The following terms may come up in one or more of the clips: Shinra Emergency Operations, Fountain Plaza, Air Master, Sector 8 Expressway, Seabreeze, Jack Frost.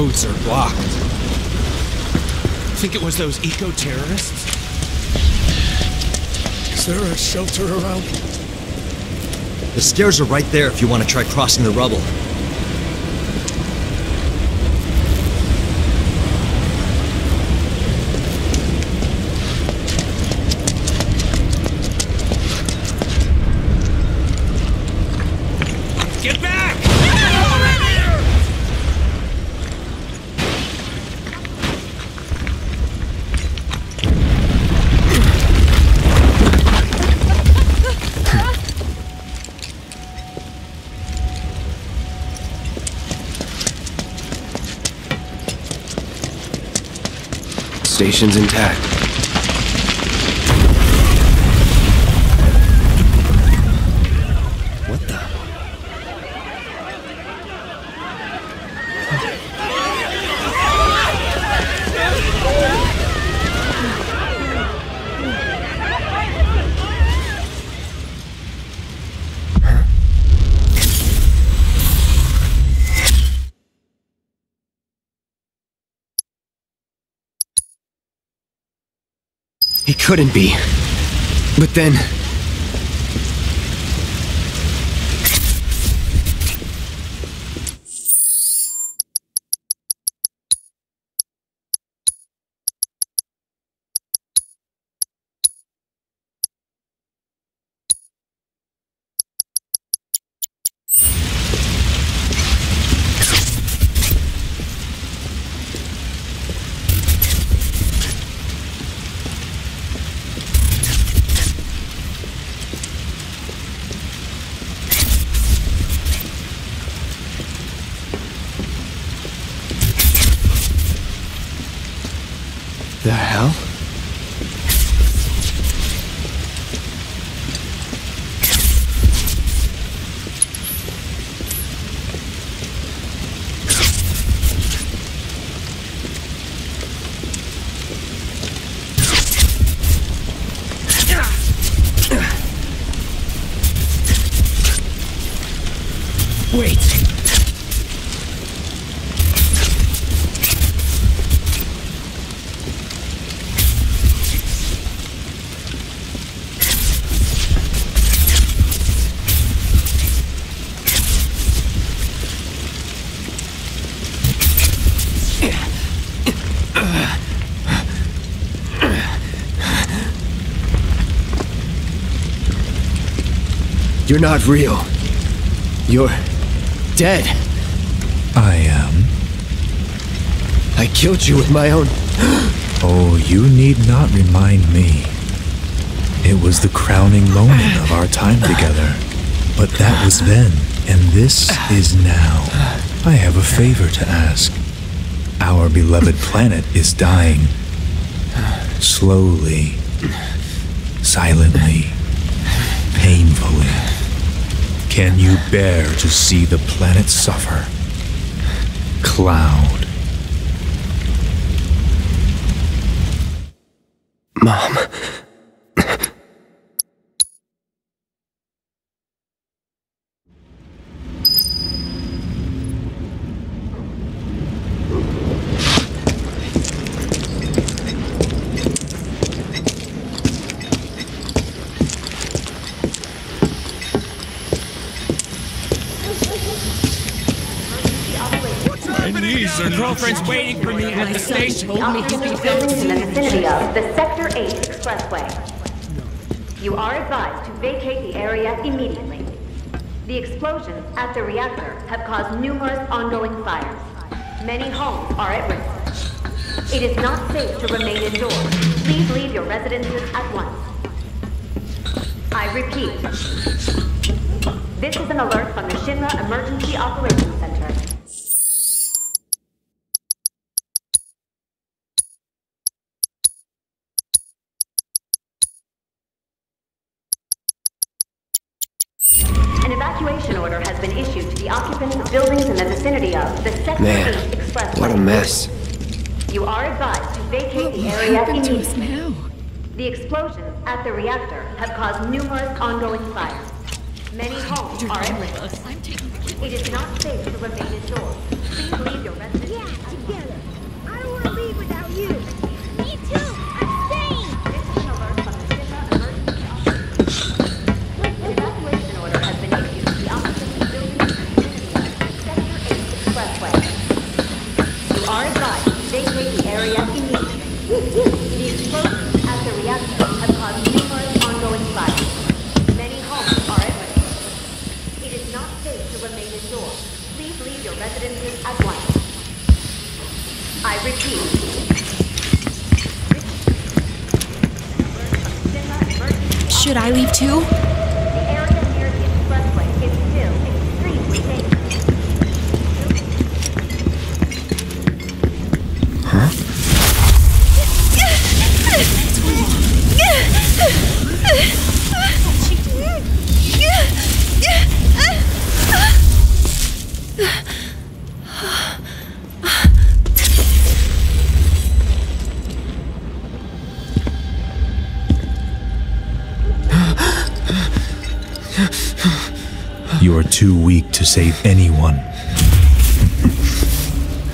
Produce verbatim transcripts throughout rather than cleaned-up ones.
roads are blocked. Think it was those eco-terrorists? Is there a shelter around? The stairs are right there if you want to try crossing the rubble. Station's intact. What the? Huh? It couldn't be. But then... The hell? Wait. You're not real. You're... dead. I am. I killed you with my own... Oh, you need not remind me. It was the crowning moment of our time together. But that was then, and this is now. I have a favor to ask. Our beloved planet is dying. Slowly. Silently. Painfully. Can you bear to see the planet suffer? Cloud. Mom. Her girlfriend's waiting for me at the station. My son told me he'd be in the vicinity of the Sector eight Expressway. You are advised to vacate the area immediately. The explosions at the reactor have caused numerous ongoing fires. Many homes are at risk. It is not safe to remain indoors. Please leave your residences at once. I repeat, this is an alert from the Shinra Emergency Operations Center. Evacuation order has been issued to the occupants of buildings in the vicinity of the Sector eight Expressway. What a mess. You are advised to vacate the area immediately. The explosions at the reactor have caused numerous ongoing fires. Many homes are at risk. It is not safe to remain indoors. Please leave your residence. Should I leave too? You are too weak to save anyone.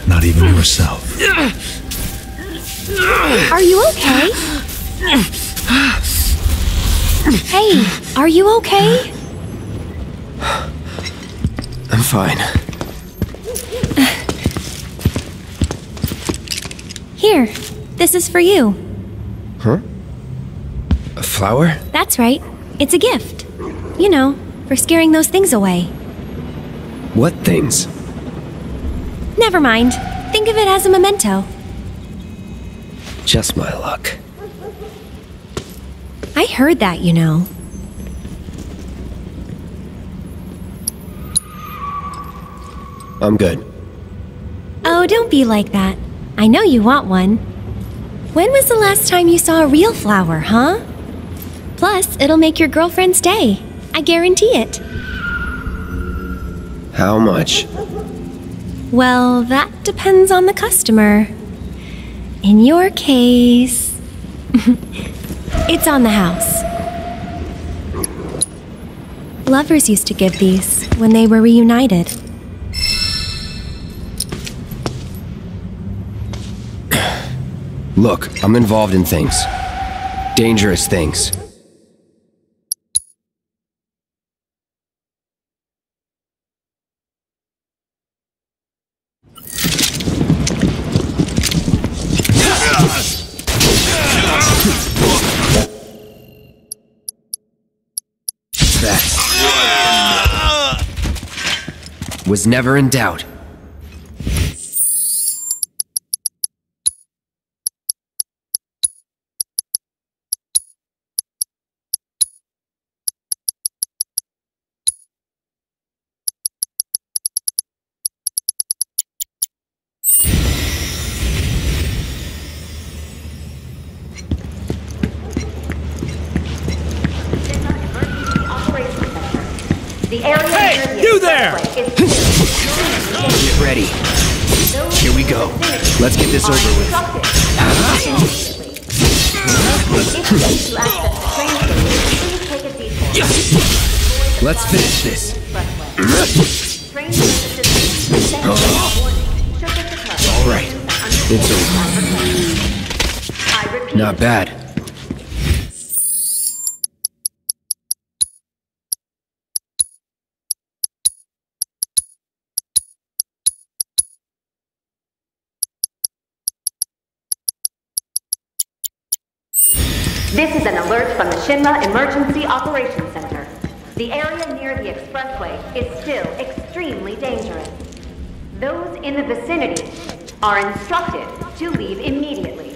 Not even yourself. Are you okay? Hey, are you okay? I'm fine. Here, this is for you. Huh? A flower? That's right. It's a gift. You know, for scaring those things away. What things? Never mind. Think of it as a memento. Just my luck. I heard that, you know. I'm good. Oh, don't be like that. I know you want one. When was the last time you saw a real flower, huh? Plus, it'll make your girlfriend's day. I guarantee it. How much? Well, that depends on the customer. In your case... It's on the house. Lovers used to give these when they were reunited. Look, I'm involved in things. Dangerous things. Was never in doubt. Hey, you there! Get ready. Here we go. Let's get this over with. Let's finish this. All right. It's over. Not bad. This is an alert from the Shinra Emergency Operations Center. The area near the expressway is still extremely dangerous. Those in the vicinity are instructed to leave immediately.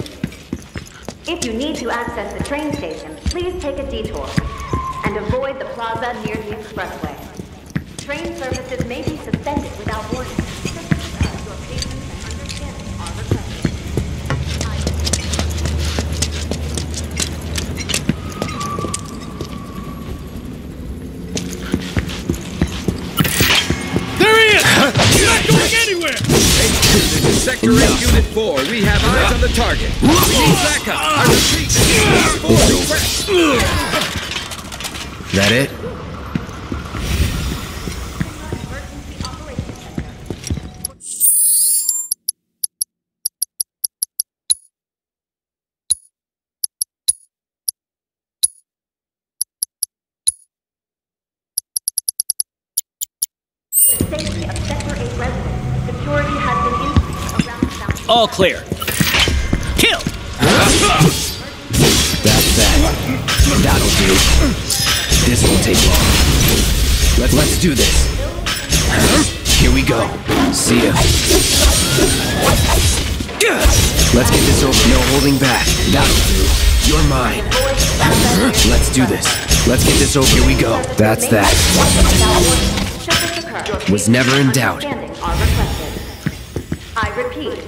If you need to access the train station, please take a detour and avoid the plaza near the expressway. Train services may be suspended without warning. Sector eight Unit four, we have eyes on the target. We need backup. I retreat. Is that it? The safety of Sector eight residents. Security has been increased. All clear. Kill! That's that. That'll do. This won't take long. Let, let's do this. Here we go. See ya. Let's get this over. No holding back. That'll do. You're mine. Let's do this. Let's get this over. Here we go. That's that. Was never in doubt. I repeat.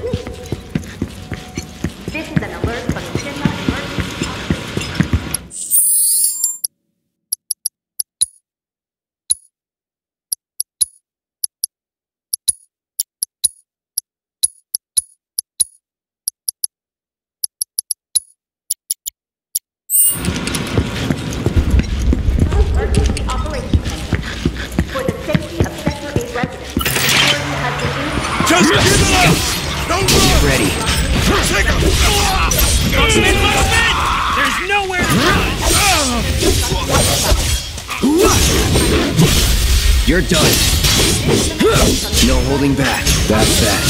This is an alert from Shinra Emergency Operations. Emergency Operations for the safety of Sector eight residents. Security has been used. Just get ready. There's nowhere to run. You're done. No holding back. That's that.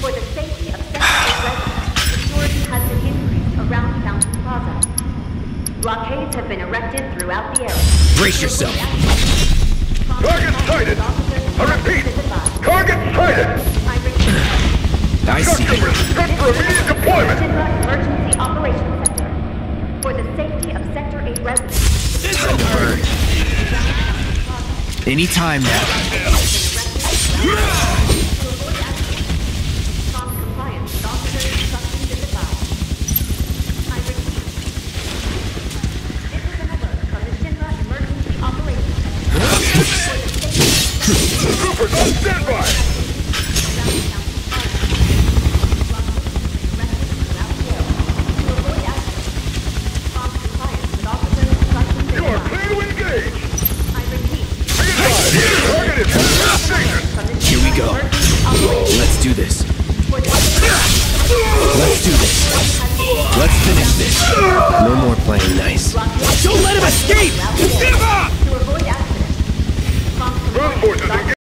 For the safety of residents, security has been increased around Fountain Plaza. Blockades have been erected throughout the area. Brace yourself. Target sighted. I repeat. Target sighted. I see. Instruct for immediate deployment. Emergency Operations Center for the safety of Sector eight residents. This is bird. Any time now. Compliance with officers instructions in the file. I repeat. This is an alert from the Shinra Emergency Operations Center for the safety of Troopers on standby. Here we go. Let's do this. Let's do this. Let's finish this. No more playing nice. Don't let him escape!